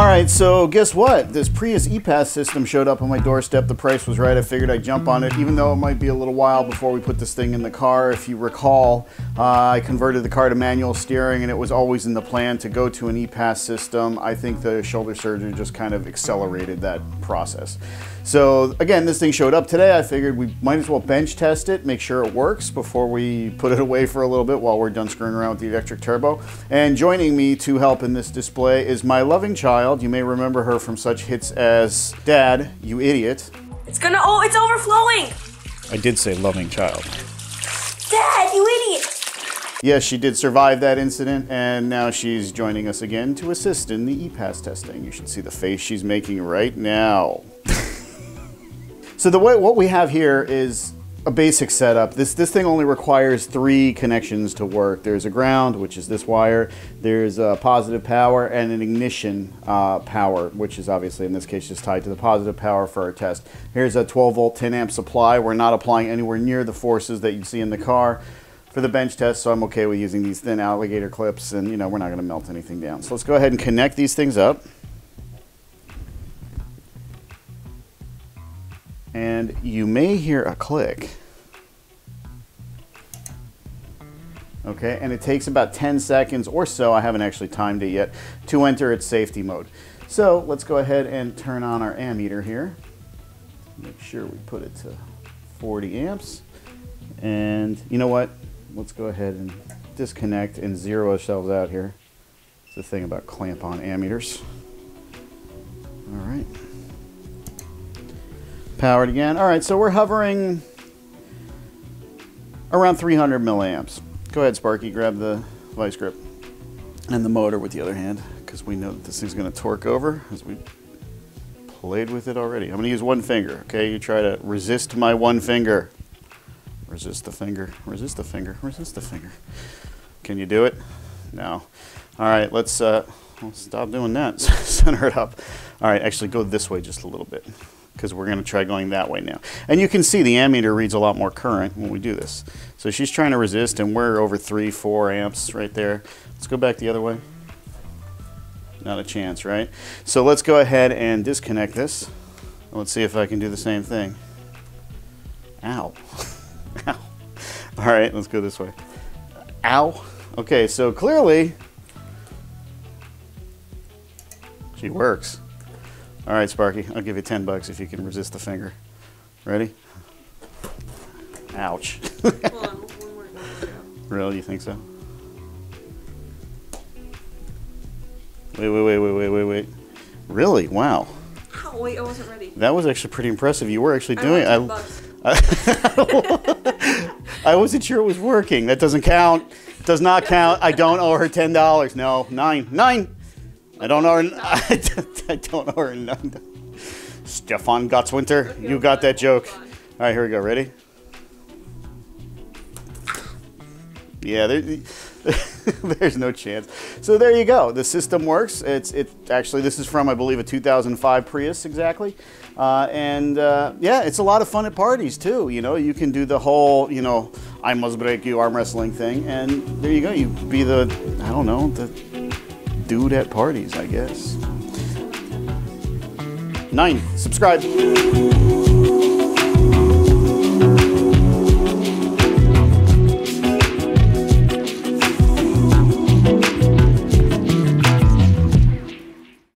All right, so guess what? This Prius EPAS system showed up on my doorstep. The price was right. I figured I'd jump on it, even though it might be a little while before we put this thing in the car. If you recall, I converted the car to manual steering, and it was always in the plan to go to an EPAS system. I think the shoulder surgery just kind of accelerated that process. So again, this thing showed up today. I figured we might as well bench test it, make sure it works before we put it away for a little bit while we're done screwing around with the electric turbo. And joining me to help in this display is my loving child. You may remember her from such hits as Dad, you idiot. Oh, it's overflowing. I did say loving child. Dad, you idiot. Yes, she did survive that incident, and now she's joining us again to assist in the EPAS testing. You should see the face she's making right now. So what we have here is a basic setup. This thing only requires 3 connections to work. There's a ground, which is this wire. There's a positive power and an ignition power, which is obviously in this case just tied to the positive power for our test. Here's a 12-volt 10-amp supply. We're not applying anywhere near the forces that you see in the car for the bench test, so I'm okay with using these thin alligator clips, and you know, we're not gonna melt anything down. So let's go ahead and connect these things up. And you may hear a click. Okay, and it takes about 10 seconds or so, I haven't actually timed it yet, to enter its safety mode. So let's go ahead and turn on our ammeter here. Make sure we put it to 40 amps. And you know what? Let's go ahead and disconnect and zero ourselves out here. It's the thing about clamp-on ammeters. All right. Powered again. All right, so we're hovering around 300 milliamps. Go ahead, Sparky, grab the vice grip and the motor with the other hand, because we know that this thing's gonna torque over as we played with it already. I'm gonna use one finger, okay? You try to resist my one finger. Resist the finger, resist the finger, resist the finger. Can you do it? No. All right, let's stop doing that, center it up. All right, actually go this way just a little bit, because we're going to try going that way now. And you can see the ammeter reads a lot more current when we do this. So she's trying to resist, and we're over 3-4 amps right there. Let's go back the other way. Not a chance, right? So let's go ahead and disconnect this. Let's see if I can do the same thing. Ow. Ow. All right, let's go this way. Ow. Okay, so clearly she works. All right, Sparky, I'll give you $10 if you can resist the finger. Ready? Ouch. Hold on, one more time. Really, you think so? Wait. Really? Wow. Ow, wait, I wasn't ready. That was actually pretty impressive. You were actually doing it. I wasn't sure it was working. That doesn't count. Does not count. I don't owe her $10. No, nine. I don't know her. I don't know her. Stefan Gottswinter, you got that joke. All right, here we go. Ready? Yeah, there's no chance. So there you go. The system works. It actually, this is from, I believe, a 2005 Prius exactly. Yeah, it's a lot of fun at parties too. You know, you can do the whole, you know, I must break you arm wrestling thing. And there you go. You be the, I don't know, the dude at parties, I guess. 9, subscribe.